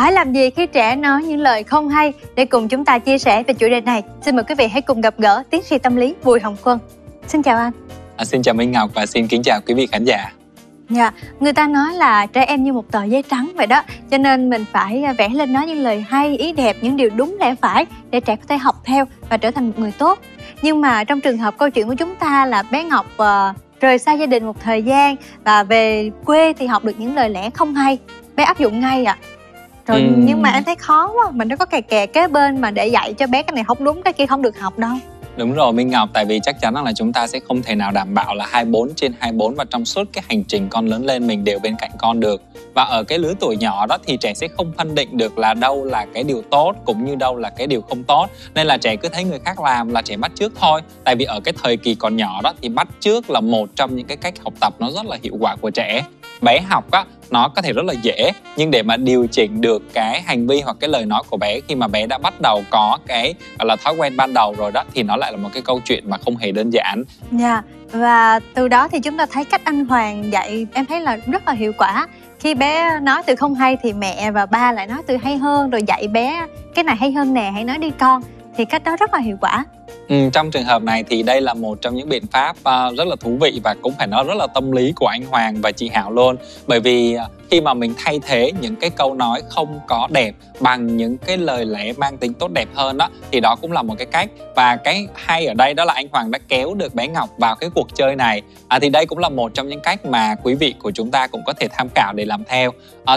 phải làm gì khi trẻ nói những lời không hay? Để cùng chúng ta chia sẻ về chủ đề này, xin mời quý vị hãy cùng gặp gỡ tiến sĩ tâm lý Bùi Hồng Quân. Xin chào anh. Xin chào Minh Ngọc và xin kính chào quý vị khán giả. Dạ, người ta nói là trẻ em như một tờ giấy trắng vậy đó, cho nên mình phải vẽ lên nó những lời hay, ý đẹp, những điều đúng lẽ phải để trẻ có thể học theo và trở thành một người tốt. Nhưng mà trong trường hợp câu chuyện của chúng ta là bé Ngọc rời xa gia đình một thời gian và về quê thì học được những lời lẽ không hay, bé áp dụng ngay ạ. Rồi, nhưng mà em thấy khó quá, mình nó có kè kế bên mà để dạy cho bé cái này không đúng, cái kia không được học đâu. Đúng rồi Minh Ngọc, tại vì chắc chắn là chúng ta sẽ không thể nào đảm bảo là 24/24 và trong suốt cái hành trình con lớn lên mình đều bên cạnh con được. Và ở cái lứa tuổi nhỏ đó thì trẻ sẽ không phân định được là đâu là cái điều tốt cũng như đâu là cái điều không tốt. Nên là trẻ cứ thấy người khác làm là trẻ bắt chước thôi. Tại vì ở cái thời kỳ còn nhỏ đó thì bắt chước là một trong những cái cách học tập nó rất là hiệu quả của trẻ. Bé học á, nó có thể rất là dễ, nhưng để mà điều chỉnh được cái hành vi hoặc cái lời nói của bé khi mà bé đã bắt đầu có cái gọi là thói quen ban đầu rồi đó thì nó lại là một cái câu chuyện mà không hề đơn giản. Dạ, và từ đó thì chúng ta thấy cách anh Hoàng dạy em thấy là rất là hiệu quả. Khi bé nói từ không hay thì mẹ và ba lại nói từ hay hơn, rồi dạy bé cái này hay hơn nè, hãy nói đi con, thì cách đó rất là hiệu quả. Trong trường hợp này thì đây là một trong những biện pháp rất là thú vị và cũng phải nói rất là tâm lý của anh Hoàng và chị Hảo luôn. Bởi vì khi mà mình thay thế những cái câu nói không có đẹp bằng những cái lời lẽ mang tính tốt đẹp hơn đó, thì đó cũng là một cái cách. Và cái hay ở đây đó là anh Hoàng đã kéo được bé Ngọc vào cái cuộc chơi này. Thì đây cũng là một trong những cách mà quý vị của chúng ta cũng có thể tham khảo để làm theo.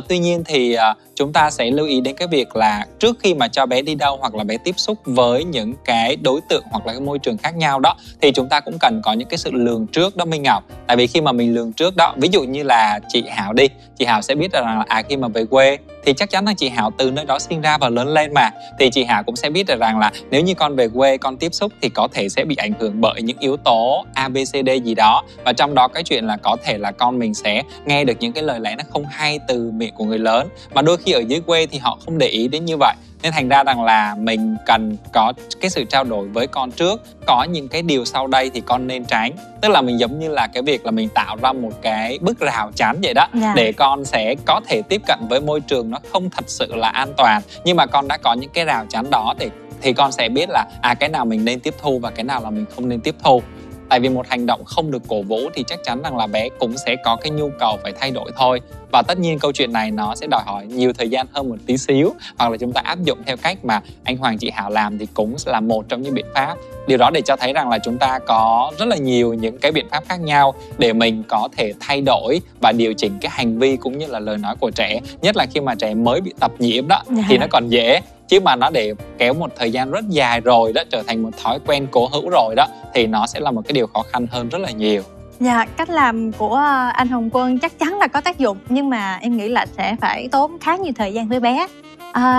Tuy nhiên thì chúng ta sẽ lưu ý đến cái việc là trước khi mà cho bé đi đâu hoặc là bé tiếp xúc với những cái đối tượng hoặc là cái môi trường khác nhau đó thì chúng ta cũng cần có những cái sự lường trước đó Minh Ngọc. Tại vì khi mà mình lường trước đó, ví dụ như là chị Hảo đi, chị Hảo sẽ biết rằng là khi mà về quê thì chắc chắn là chị Hảo từ nơi đó sinh ra và lớn lên mà, thì chị Hảo cũng sẽ biết được rằng là nếu như con về quê con tiếp xúc thì có thể sẽ bị ảnh hưởng bởi những yếu tố ABCD gì đó, và trong đó cái chuyện là có thể là con mình sẽ nghe được những cái lời lẽ nó không hay từ miệng của người lớn, mà đôi khi ở dưới quê thì họ không để ý đến như vậy. Nên thành ra rằng là mình cần có cái sự trao đổi với con trước, có những cái điều sau đây thì con nên tránh. Tức là mình giống như là cái việc là mình tạo ra một cái bức rào chắn vậy đó, để con sẽ có thể tiếp cận với môi trường nó không thật sự là an toàn. Nhưng mà con đã có những cái rào chắn đó thì con sẽ biết là cái nào mình nên tiếp thu và cái nào là mình không nên tiếp thu. Tại vì một hành động không được cổ vũ thì chắc chắn rằng là bé cũng sẽ có cái nhu cầu phải thay đổi thôi. Và tất nhiên câu chuyện này nó sẽ đòi hỏi nhiều thời gian hơn một tí xíu, hoặc là chúng ta áp dụng theo cách mà anh Hoàng chị Hảo làm thì cũng là một trong những biện pháp. Điều đó để cho thấy rằng là chúng ta có rất là nhiều những cái biện pháp khác nhau để mình có thể thay đổi và điều chỉnh cái hành vi cũng như là lời nói của trẻ. Nhất là khi mà trẻ mới bị tập nhiễm đó thì nó còn dễ, chứ mà nó để kéo một thời gian rất dài rồi đó, trở thành một thói quen cố hữu rồi đó thì nó sẽ là một cái điều khó khăn hơn rất là nhiều. Dạ, cách làm của anh Hồng Quân chắc chắn là có tác dụng, nhưng mà em nghĩ là sẽ phải tốn khá nhiều thời gian với bé.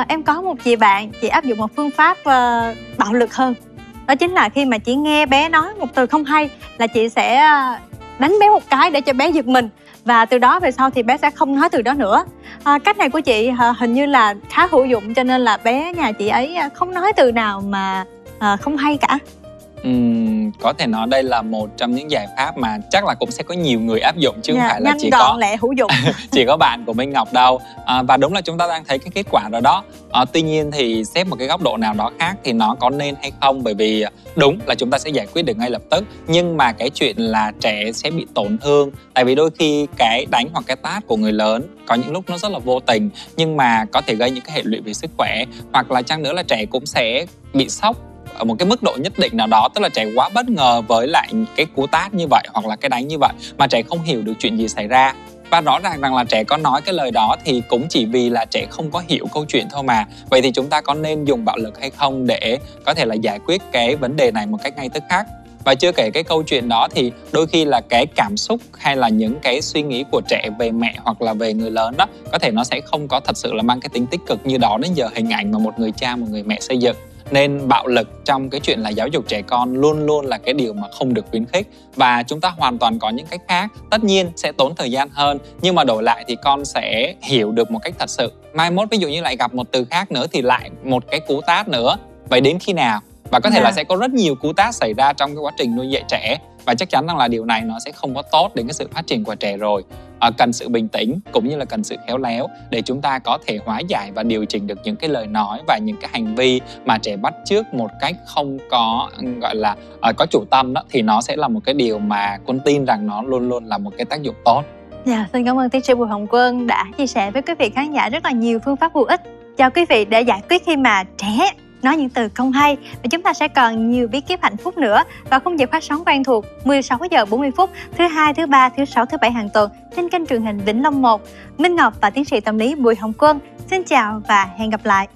Em có một chị bạn, chị áp dụng một phương pháp bạo lực hơn. Đó chính là khi mà chị nghe bé nói một từ không hay là chị sẽ đánh bé một cái để cho bé giật mình. Và từ đó về sau thì bé sẽ không nói từ đó nữa. Cách này của chị hình như là khá hữu dụng, cho nên là bé nhà chị ấy không nói từ nào mà không hay cả. Có thể nói đây là một trong những giải pháp mà chắc là cũng sẽ có nhiều người áp dụng chứ không phải là chỉ có lẹ hữu dụng chỉ có bạn của Minh Ngọc đâu. Và đúng là chúng ta đang thấy cái kết quả rồi đó. Tuy nhiên thì xét một cái góc độ nào đó khác thì nó có nên hay không, bởi vì đúng là chúng ta sẽ giải quyết được ngay lập tức, nhưng mà cái chuyện là trẻ sẽ bị tổn thương. Tại vì đôi khi cái đánh hoặc cái tát của người lớn có những lúc nó rất là vô tình, nhưng mà có thể gây những cái hệ lụy về sức khỏe, hoặc là chăng nữa là trẻ cũng sẽ bị sốc ở một cái mức độ nhất định nào đó. Tức là trẻ quá bất ngờ với lại cái cú tát như vậy hoặc là cái đánh như vậy mà trẻ không hiểu được chuyện gì xảy ra. Và rõ ràng rằng là trẻ có nói cái lời đó thì cũng chỉ vì là trẻ không có hiểu câu chuyện thôi mà. Vậy thì chúng ta có nên dùng bạo lực hay không để có thể là giải quyết cái vấn đề này một cách ngay tức khắc? Và chưa kể cái câu chuyện đó thì đôi khi là cái cảm xúc hay là những cái suy nghĩ của trẻ về mẹ hoặc là về người lớn đó, có thể nó sẽ không có thật sự là mang cái tính tích cực như đó đến giờ hình ảnh mà một người cha, một người mẹ xây dựng. Nên bạo lực trong cái chuyện là giáo dục trẻ con luôn luôn là cái điều mà không được khuyến khích. Và chúng ta hoàn toàn có những cách khác, tất nhiên sẽ tốn thời gian hơn, nhưng mà đổi lại thì con sẽ hiểu được một cách thật sự. Mai mốt ví dụ như lại gặp một từ khác nữa thì lại một cái cú tát nữa. Vậy đến khi nào? Và có thể là sẽ có rất nhiều cú tát xảy ra trong cái quá trình nuôi dạy trẻ. Và chắc chắn rằng là điều này nó sẽ không có tốt đến cái sự phát triển của trẻ rồi. cần sự bình tĩnh cũng như là cần sự khéo léo để chúng ta có thể hóa giải và điều chỉnh được những cái lời nói và những cái hành vi mà trẻ bắt chước một cách không có gọi là có chủ tâm đó, thì nó sẽ là một cái điều mà con tin rằng nó luôn luôn là một cái tác dụng tốt. Dạ, xin cảm ơn tiến sĩ Bùi Hồng Quân đã chia sẻ với quý vị khán giả rất là nhiều phương pháp hữu ích cho quý vị để giải quyết khi mà trẻ nói những từ không hay. Và chúng ta sẽ còn nhiều bí kíp hạnh phúc nữa vào khung giờ phát sóng quen thuộc 16h40 thứ Hai, thứ Ba, thứ Sáu, thứ Bảy hàng tuần trên kênh truyền hình Vĩnh Long 1. Minh Ngọc và tiến sĩ tâm lý Bùi Hồng Quân xin chào và hẹn gặp lại.